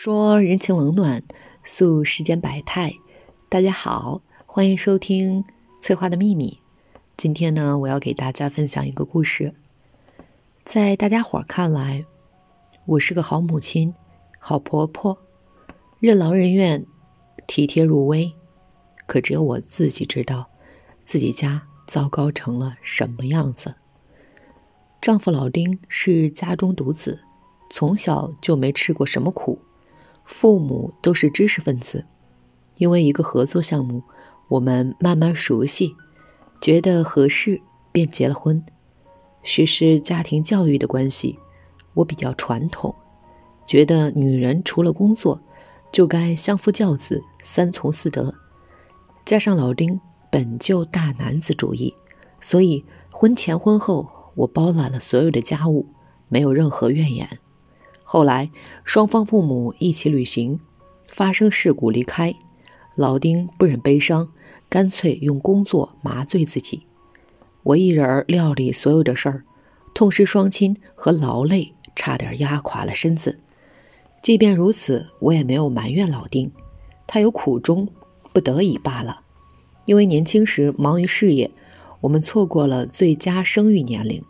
说人情冷暖，诉世间百态。大家好，欢迎收听翠花的秘密。今天呢，我要给大家分享一个故事。在大家伙看来，我是个好母亲、好婆婆，任劳任怨，体贴入微。可只有我自己知道，自己家糟糕成了什么样子。丈夫老丁是家中独子，从小就没吃过什么苦，父母都是知识分子。因为一个合作项目，我们慢慢熟悉，觉得合适便结了婚。学识家庭教育的关系，我比较传统，觉得女人除了工作就该相夫教子，三从四德。加上老丁本就大男子主义，所以婚前婚后我包揽了所有的家务，没有任何怨言。后来双方父母一起旅行，发生事故离开，老丁不忍悲伤，干脆用工作麻醉自己。我一人料理所有的事儿，痛失双亲和劳累差点压垮了身子。即便如此，我也没有埋怨老丁，他有苦衷，不得已罢了。因为年轻时忙于事业，我们错过了最佳生育年龄，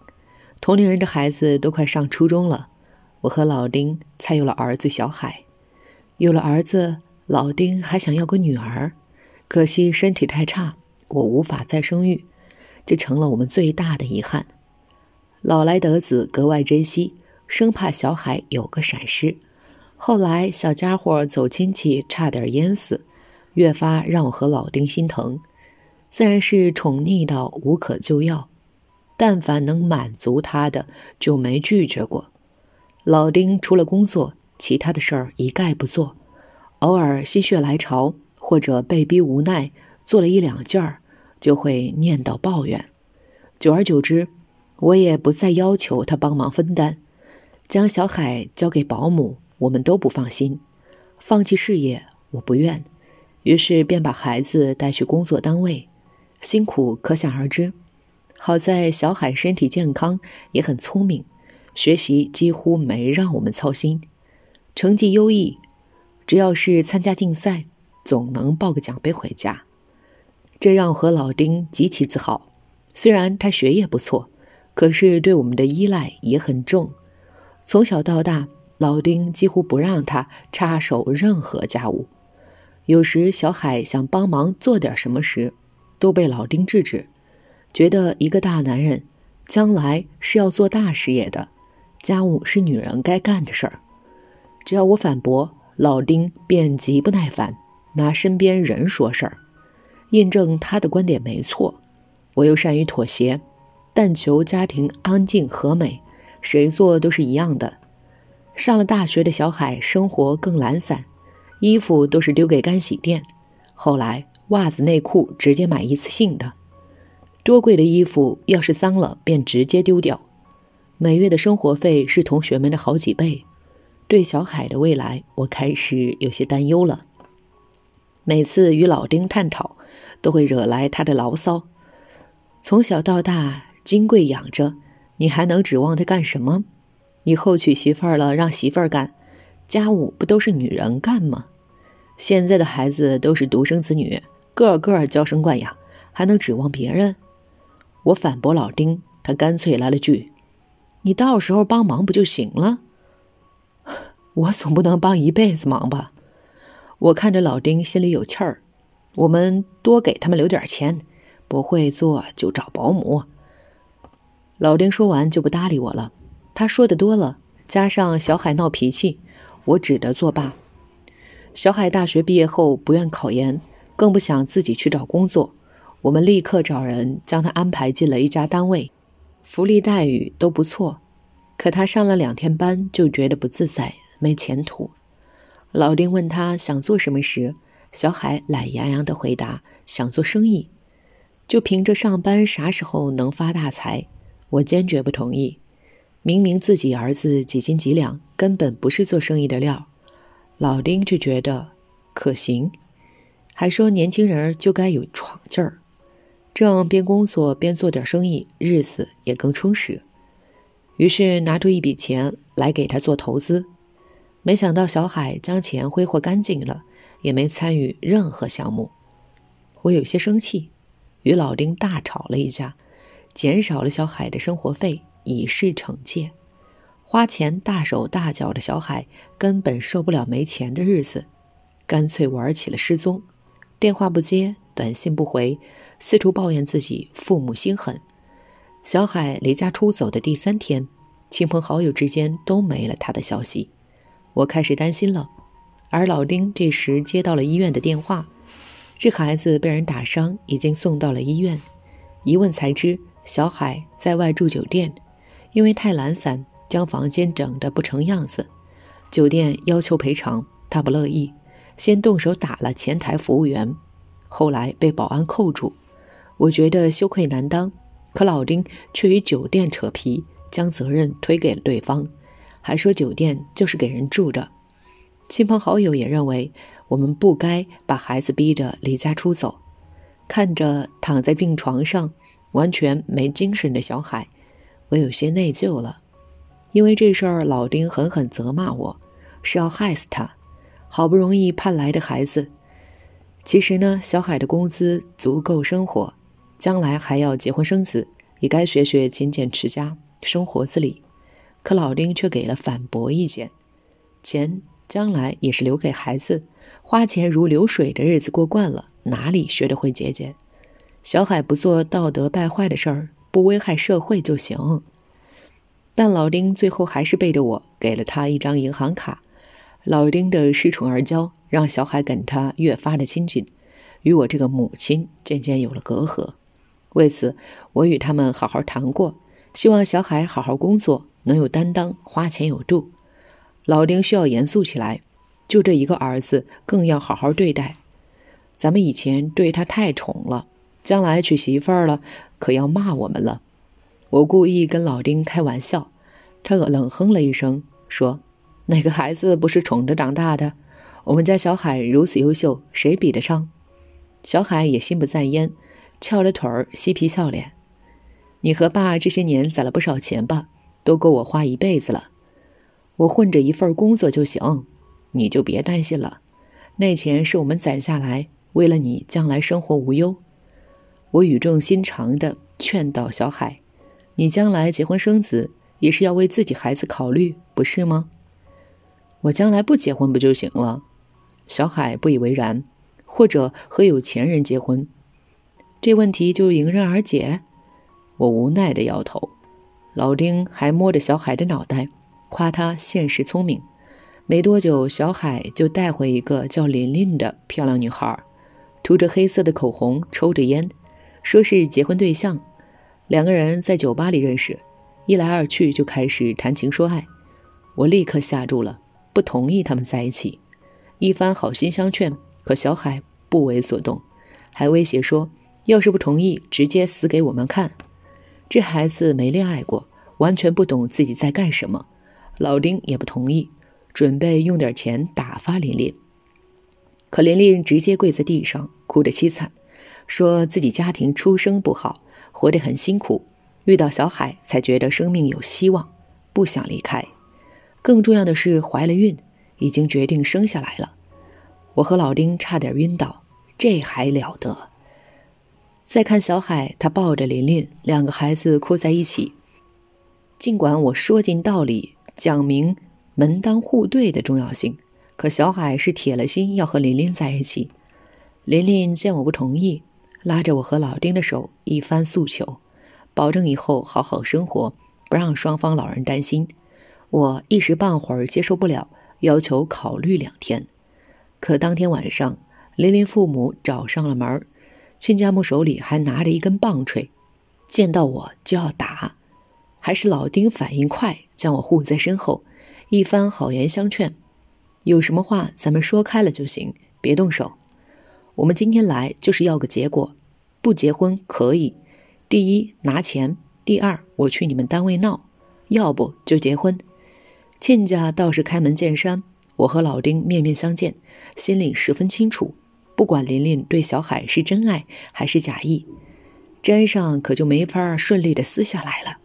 同龄人的孩子都快上初中了，我和老丁才有了儿子小海。有了儿子，老丁还想要个女儿，可惜身体太差，我无法再生育，这成了我们最大的遗憾。老来得子格外珍惜，生怕小海有个闪失。后来小家伙走亲戚差点淹死，越发让我和老丁心疼，自然是宠溺到无可救药，但凡能满足他的就没拒绝过。老丁除了工作，其他的事儿一概不做，偶尔心血来潮或者被逼无奈做了一两件儿，就会念叨抱怨。久而久之，我也不再要求他帮忙分担，将小海交给保姆我们都不放心，放弃事业我不愿，于是便把孩子带去工作单位，辛苦可想而知。好在小海身体健康，也很聪明，学习几乎没让我们操心，成绩优异，只要是参加竞赛总能抱个奖杯回家。这让我和老丁极其自豪，虽然他学业不错，可是对我们的依赖也很重。从小到大，老丁几乎不让他插手任何家务，有时小海想帮忙做点什么时，都被老丁制止，觉得一个大男人将来是要做大事业的，家务是女人该干的事儿。只要我反驳，老丁便极不耐烦，拿身边人说事儿，印证他的观点没错。我又善于妥协，但求家庭安静和美，谁做都是一样的。上了大学的小海生活更懒散，衣服都是丢给干洗店，后来袜子内裤直接买一次性的，多贵的衣服要是脏了便直接丢掉。每月的生活费是同学们的好几倍，对小海的未来我开始有些担忧了。每次与老丁探讨，都会惹来他的牢骚，从小到大金贵养着你，还能指望他干什么？以后娶媳妇儿了，让媳妇儿干，家务不都是女人干吗？现在的孩子都是独生子女，个个娇生惯养，还能指望别人？我反驳老丁，他干脆来了句：“你到时候帮忙不就行了？”我总不能帮一辈子忙吧？我看着老丁心里有气儿，我们多给他们留点钱，不会做就找保姆。老丁说完就不搭理我了，他说的多了，加上小海闹脾气，我只得作罢。小海大学毕业后不愿考研，更不想自己去找工作，我们立刻找人将他安排进了一家单位，福利待遇都不错。可他上了2天班就觉得不自在，没前途。老丁问他想做什么时，小海懒洋洋地回答：“想做生意。”就凭着上班啥时候能发大财，我坚决不同意。明明自己儿子几斤几两，根本不是做生意的料，老丁却觉得可行，还说年轻人就该有闯劲儿，这样边工作边做点生意，日子也更充实。于是拿出一笔钱来给他做投资。没想到小海将钱挥霍干净了，也没参与任何项目。我有些生气，与老丁大吵了一架，减少了小海的生活费，以示惩戒。花钱大手大脚的小海根本受不了没钱的日子，干脆玩起了失踪，电话不接，短信不回，四处抱怨自己父母心狠。小海离家出走的第三天，亲朋好友之间都没了他的消息，我开始担心了。而老丁这时接到了医院的电话，这孩子被人打伤，已经送到了医院。一问才知，小海在外住酒店，因为太懒散，将房间整得不成样子，酒店要求赔偿，他不乐意，先动手打了前台服务员，后来被保安扣住。我觉得羞愧难当，可老丁却与酒店扯皮，将责任推给了对方，还说酒店就是给人住的。亲朋好友也认为我们不该把孩子逼着离家出走。看着躺在病床上完全没精神的小海，我有些内疚了。因为这事儿，老丁狠狠责骂我，是要害死他。好不容易盼来的孩子，其实呢，小海的工资足够生活，将来还要结婚生子，也该学学勤俭持家，生活自理。可老丁却给了反驳意见，钱将来也是留给孩子，花钱如流水的日子过惯了，哪里学得会节俭？小海不做道德败坏的事儿，不危害社会就行。但老丁最后还是背着我给了他一张银行卡。老丁的恃宠而骄，让小海跟他越发的亲近，与我这个母亲渐渐有了隔阂。为此，我与他们好好谈过，希望小海好好工作，能有担当，花钱有度。老丁需要严肃起来，就这一个儿子，更要好好对待。咱们以前对他太宠了，将来娶媳妇儿了，可要骂我们了。我故意跟老丁开玩笑，他冷哼了一声，说：“哪个孩子不是宠着长大的？我们家小海如此优秀，谁比得上？”小海也心不在焉，翘着腿儿，嬉皮笑脸：“你和爸这些年攒了不少钱吧？都够我花一辈子了。我混着一份工作就行，你就别担心了。那钱是我们攒下来，为了你将来生活无忧。”我语重心长地劝导小海。你将来结婚生子也是要为自己孩子考虑，不是吗？我将来不结婚不就行了？小海不以为然，或者和有钱人结婚，这问题就迎刃而解。我无奈地摇头。老丁还摸着小海的脑袋，夸他现实聪明。没多久，小海就带回一个叫琳琳的漂亮女孩，涂着黑色的口红，抽着烟，说是结婚对象。两个人在酒吧里认识，一来二去就开始谈情说爱。我立刻吓住了，不同意他们在一起。一番好心相劝，可小海不为所动，还威胁说要是不同意直接死给我们看。这孩子没恋爱过，完全不懂自己在干什么。老丁也不同意，准备用点钱打发琳琳。可琳琳直接跪在地上，哭得凄惨，说自己家庭出身不好，活得很辛苦，遇到小海才觉得生命有希望，不想离开。更重要的是怀了孕，已经决定生下来了。我和老丁差点晕倒，这还了得？再看小海，他抱着琳琳，两个孩子哭在一起。尽管我说尽道理，讲明门当户对的重要性，可小海是铁了心要和琳琳在一起。琳琳见我不同意，拉着我和老丁的手一番诉求，保证以后好好生活，不让双方老人担心。我一时半会儿接受不了，要求考虑2天。可当天晚上，琳琳父母找上了门，亲家母手里还拿着一根棒槌，见到我就要打。还是老丁反应快，将我护在身后，一番好言相劝，有什么话咱们说开了就行，别动手。我们今天来就是要个结果，不结婚可以，第一拿钱，第二我去你们单位闹，要不就结婚。亲家倒是开门见山，我和老丁面面相见，心里十分清楚，不管琳琳对小海是真爱还是假意，沾上可就没法顺利的撕下来了。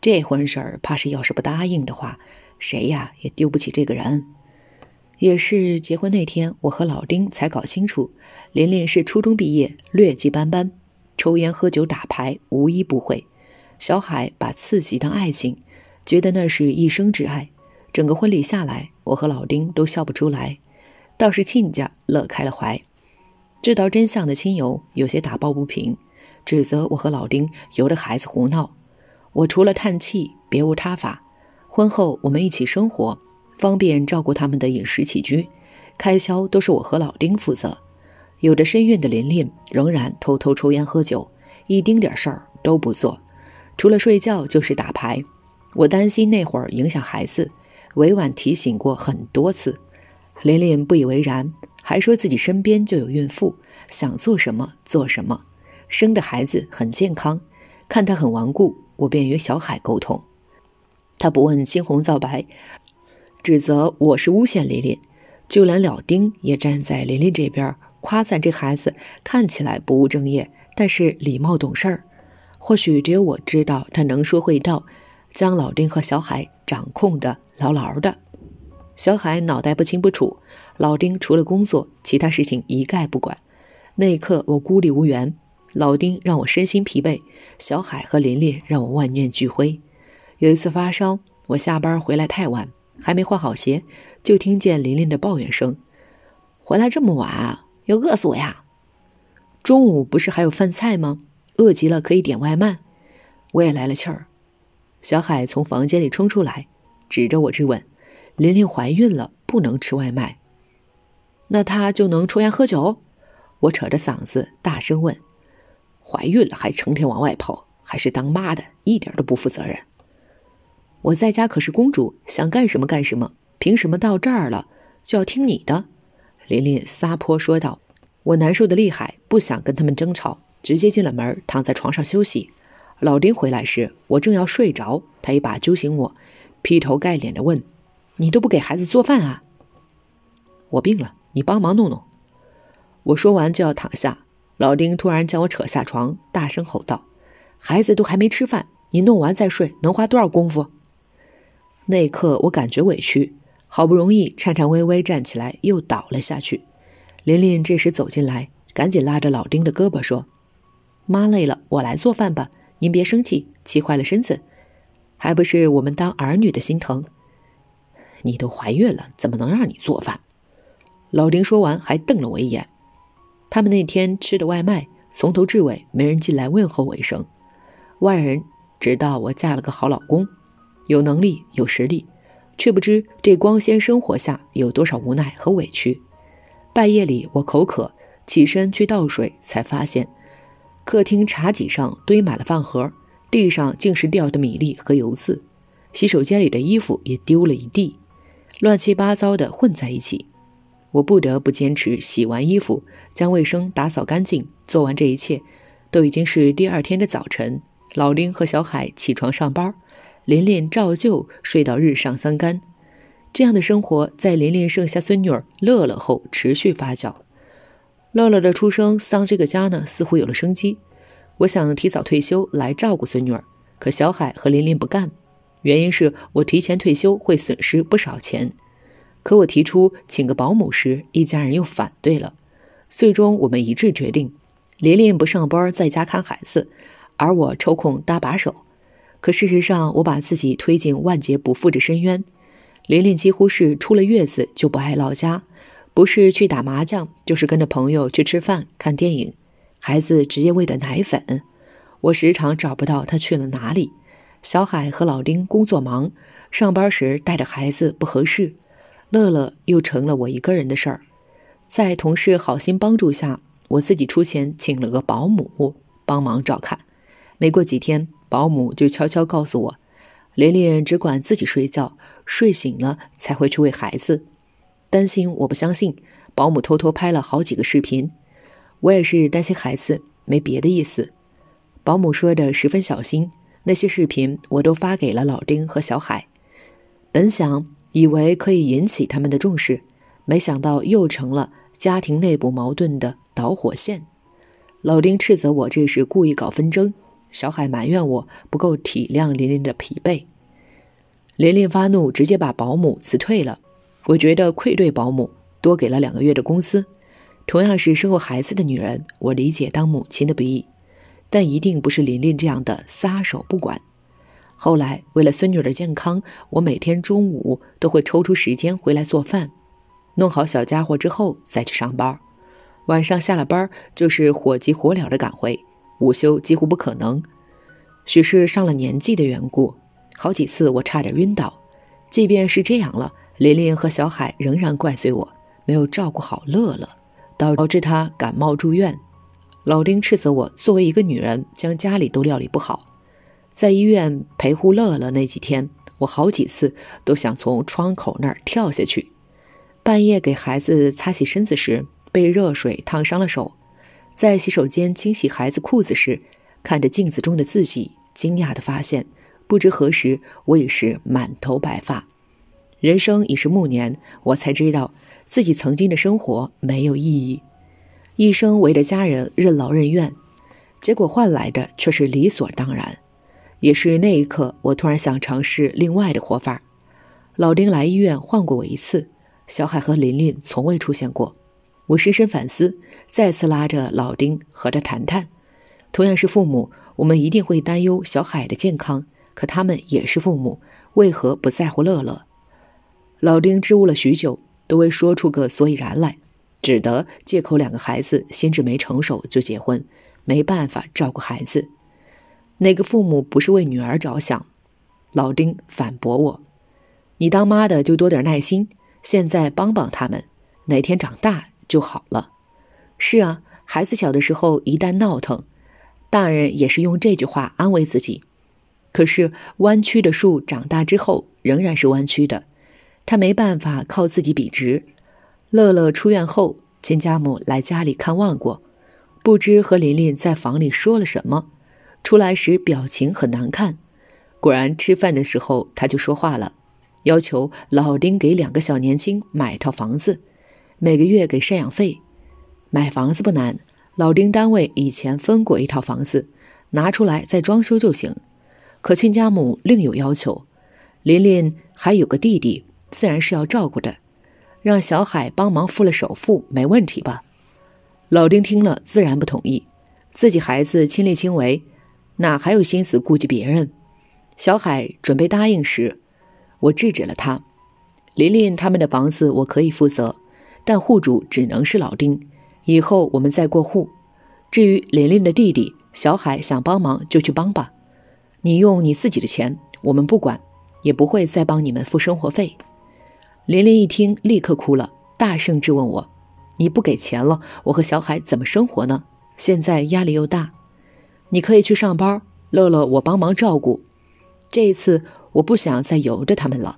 这婚事儿怕是要是不答应的话，谁呀也丢不起这个人。也是结婚那天，我和老丁才搞清楚，琳琳是初中毕业，劣迹斑斑，抽烟喝酒打牌无一不会。小海把刺激当爱情，觉得那是一生之爱。整个婚礼下来，我和老丁都笑不出来，倒是亲家乐开了怀。知道真相的亲友有些打抱不平，指责我和老丁由着孩子胡闹。我除了叹气别无他法。婚后我们一起生活，方便照顾他们的饮食起居，开销都是我和老丁负责。有着身孕的琳琳仍然偷偷抽烟喝酒，一丁点事儿都不做，除了睡觉就是打牌。我担心那会儿影响孩子，委婉提醒过很多次。琳琳不以为然，还说自己身边就有孕妇，想做什么做什么，生的孩子很健康。看她很顽固，我便与小海沟通，他不问青红皂白，指责我是诬陷琳琳。就连老丁也站在琳琳这边，夸赞这孩子看起来不务正业，但是礼貌懂事儿。或许只有我知道他能说会道，将老丁和小海掌控得牢牢的。小海脑袋不清不楚，老丁除了工作其他事情一概不管。那一刻我孤立无援，老丁让我身心疲惫，小海和琳琳让我万念俱灰。有一次发烧，我下班回来太晚，还没换好鞋，就听见琳琳的抱怨声：回来这么晚啊，要饿死我呀！中午不是还有饭菜吗？饿极了可以点外卖。我也来了气儿。小海从房间里冲出来，指着我质问：琳琳怀孕了，不能吃外卖，那她就能抽烟喝酒？我扯着嗓子大声问：怀孕了还成天往外跑，还是当妈的一点都不负责任。我在家可是公主，想干什么干什么，凭什么到这儿了就要听你的？琳琳撒泼说道。我难受得厉害，不想跟他们争吵，直接进了门，躺在床上休息。老丁回来时，我正要睡着，他一把揪醒我，劈头盖脸地问：你都不给孩子做饭啊？我病了，你帮忙弄弄。我说完就要躺下，老丁突然将我扯下床，大声吼道：孩子都还没吃饭，你弄完再睡，能花多少功夫？那一刻我感觉委屈，好不容易颤颤巍巍站起来，又倒了下去。琳琳这时走进来，赶紧拉着老丁的胳膊说：妈累了，我来做饭吧，您别生气，气坏了身子，还不是我们当儿女的心疼。你都怀孕了，怎么能让你做饭？老丁说完还瞪了我一眼。他们那天吃的外卖，从头至尾没人进来问候我一声。外人知道我嫁了个好老公，有能力有实力，却不知这光鲜生活下有多少无奈和委屈。半夜里我口渴，起身去倒水，才发现客厅茶几上堆满了饭盒，地上竟是掉的米粒和油渍，洗手间里的衣服也丢了一地，乱七八糟的混在一起。我不得不坚持洗完衣服，将卫生打扫干净。做完这一切，都已经是第二天的早晨。老丁和小海起床上班，琳琳照旧睡到日上三竿。这样的生活在琳琳生下孙女儿乐乐后持续发酵。乐乐的出生让这个家呢似乎有了生机。我想提早退休来照顾孙女儿，可小海和琳琳不干，原因是我提前退休会损失不少钱。可我提出请个保姆时，一家人又反对了。最终我们一致决定，琳琳不上班在家看孩子，而我抽空搭把手。可事实上我把自己推进万劫不复的深渊。琳琳几乎是出了月子就不爱落家，不是去打麻将，就是跟着朋友去吃饭看电影，孩子直接喂的奶粉，我时常找不到她去了哪里。小海和老丁工作忙，上班时带着孩子不合适，乐乐又成了我一个人的事儿。在同事好心帮助下，我自己出钱请了个保姆帮忙照看。没过几天，保姆就悄悄告诉我，琳琳只管自己睡觉，睡醒了才会去喂孩子。担心我不相信，保姆偷偷拍了好几个视频。我也是担心孩子，没别的意思。保姆说的十分小心，那些视频我都发给了老丁和小海。本想以为可以引起他们的重视，没想到又成了家庭内部矛盾的导火线。老丁斥责我这是故意搞纷争，小海埋怨我不够体谅琳琳的疲惫。琳琳发怒，直接把保姆辞退了。我觉得愧对保姆，多给了2个月的工资。同样是生过孩子的女人，我理解当母亲的不易，但一定不是琳琳这样的撒手不管。后来为了孙女的健康，我每天中午都会抽出时间回来做饭，弄好小家伙之后再去上班。晚上下了班就是火急火燎的赶回，午休几乎不可能。许是上了年纪的缘故，好几次我差点晕倒。即便是这样了，琳琳和小海仍然怪罪我没有照顾好乐乐，导致他感冒住院。老丁斥责我作为一个女人将家里都料理不好。在医院陪护乐乐那几天，我好几次都想从窗口那儿跳下去。半夜给孩子擦洗身子时被热水烫伤了手，在洗手间清洗孩子裤子时，看着镜子中的自己，惊讶地发现不知何时我已是满头白发。人生已是暮年，我才知道自己曾经的生活没有意义，一生围着家人任劳任怨，结果换来的却是理所当然。也是那一刻，我突然想尝试另外的活法。老丁来医院换过我一次，小海和琳琳从未出现过。我深深反思，再次拉着老丁和他谈谈。同样是父母，我们一定会担忧小海的健康，可他们也是父母，为何不在乎乐乐？老丁支吾了许久，都未说出个所以然来，只得借口2个孩子心智没成熟就结婚，没办法照顾孩子。哪个父母不是为女儿着想？老丁反驳我：“你当妈的就多点耐心，现在帮帮他们，哪天长大就好了。”是啊，孩子小的时候一旦闹腾，大人也是用这句话安慰自己。可是弯曲的树长大之后仍然是弯曲的，他没办法靠自己笔直。乐乐出院后，亲家母来家里看望过，不知和琳琳在房里说了什么，出来时表情很难看。果然吃饭的时候他就说话了，要求老丁给2个小年轻买套房子，每个月给赡养费。买房子不难，老丁单位以前分过一套房子，拿出来再装修就行。可亲家母另有要求，琳琳还有个弟弟，自然是要照顾的，让小海帮忙付了首付没问题吧？老丁听了自然不同意，自己孩子亲力亲为，哪还有心思顾及别人？小海准备答应时，我制止了他。琳琳他们的房子我可以负责，但户主只能是老丁，以后我们再过户。至于琳琳的弟弟，小海想帮忙就去帮吧，你用你自己的钱，我们不管，也不会再帮你们付生活费。琳琳一听立刻哭了，大声质问我：“你不给钱了，我和小海怎么生活呢？现在压力又大。你可以去上班，乐乐我帮忙照顾。这一次我不想再由着他们了。”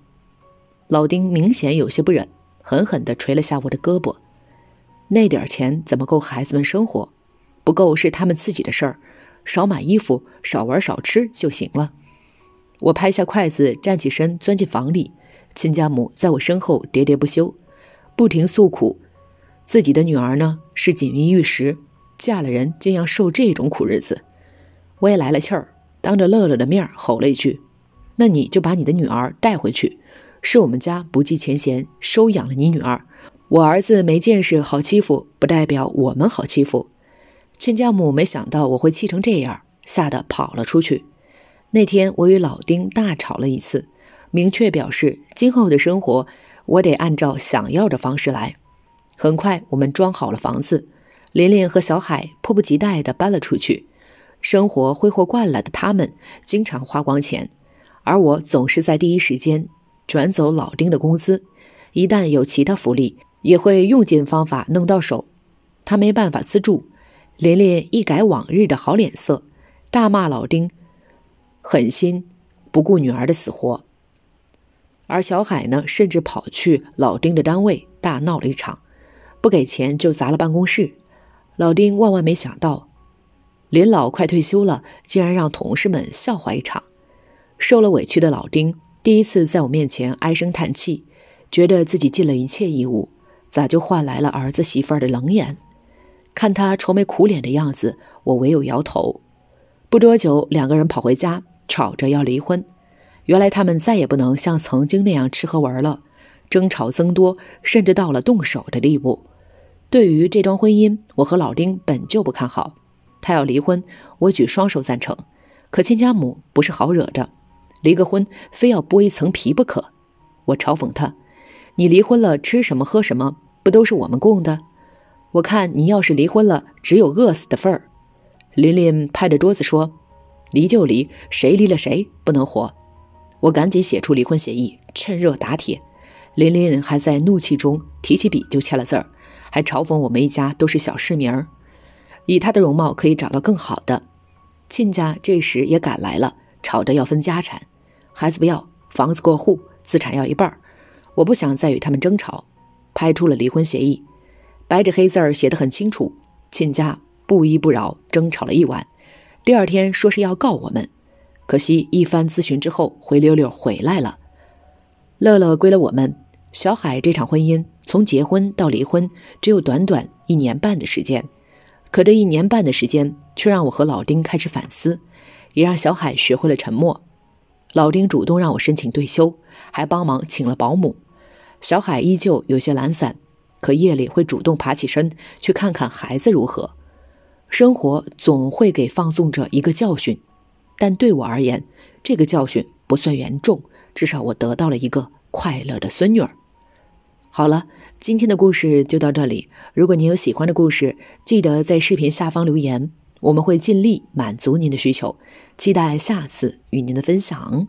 老丁明显有些不忍，狠狠地捶了下我的胳膊：“那点钱怎么够孩子们生活？不够是他们自己的事儿。少买衣服，少玩少吃就行了。”我拍下筷子，站起身，钻进房里。亲家母在我身后喋喋不休，不停诉苦。自己的女儿呢，是锦衣玉食，嫁了人竟要受这种苦日子。我也来了气儿，当着乐乐的面吼了一句：“那你就把你的女儿带回去，是我们家不计前嫌收养了你女儿。我儿子没见识好欺负，不代表我们好欺负。”亲家母没想到我会气成这样，吓得跑了出去。那天我与老丁大吵了一次，明确表示今后的生活我得按照想要的方式来。很快我们装好了房子，琳琳和小海迫不及待地搬了出去。生活挥霍惯了的他们经常花光钱，而我总是在第一时间转走老丁的工资，一旦有其他福利也会用尽方法弄到手。他没办法资助，琳琳一改往日的好脸色，大骂老丁狠心，不顾女儿的死活。而小海呢，甚至跑去老丁的单位大闹了一场，不给钱就砸了办公室。老丁万万没想到，林老快退休了，竟然让同事们笑话一场。受了委屈的老丁第一次在我面前唉声叹气，觉得自己尽了一切义务，咋就换来了儿子媳妇儿的冷眼？看他愁眉苦脸的样子，我唯有摇头。不多久，2个人跑回家，吵着要离婚。原来他们再也不能像曾经那样吃喝玩乐，争吵增多，甚至到了动手的地步。对于这桩婚姻，我和老丁本就不看好，他要离婚，我举双手赞成。可亲家母不是好惹的，离个婚非要剥一层皮不可。我嘲讽他：“你离婚了，吃什么喝什么，不都是我们供的？我看你要是离婚了，只有饿死的份儿。”琳琳拍着桌子说：“离就离，谁离了谁不能活。”我赶紧写出离婚协议，趁热打铁。琳琳还在怒气中提起笔就签了字儿，还嘲讽我们一家都是小市民儿，以她的容貌可以找到更好的。亲家这时也赶来了，吵着要分家产，孩子不要，房子过户，资产要一半。我不想再与他们争吵，拍出了离婚协议，白纸黑字儿写得很清楚。亲家不依不饶，争吵了一晚，第二天说是要告我们，可惜一番咨询之后，灰溜溜回来了。乐乐归了我们。小海这场婚姻从结婚到离婚只有短短1年半的时间，可这1年半的时间却让我和老丁开始反思，也让小海学会了沉默。老丁主动让我申请对休，还帮忙请了保姆。小海依旧有些懒散，可夜里会主动爬起身去看看孩子如何。生活总会给放纵者一个教训，但对我而言，这个教训不算严重，至少我得到了一个快乐的孙女儿。好了，今天的故事就到这里。如果您有喜欢的故事，记得在视频下方留言，我们会尽力满足您的需求。期待下次与您的分享。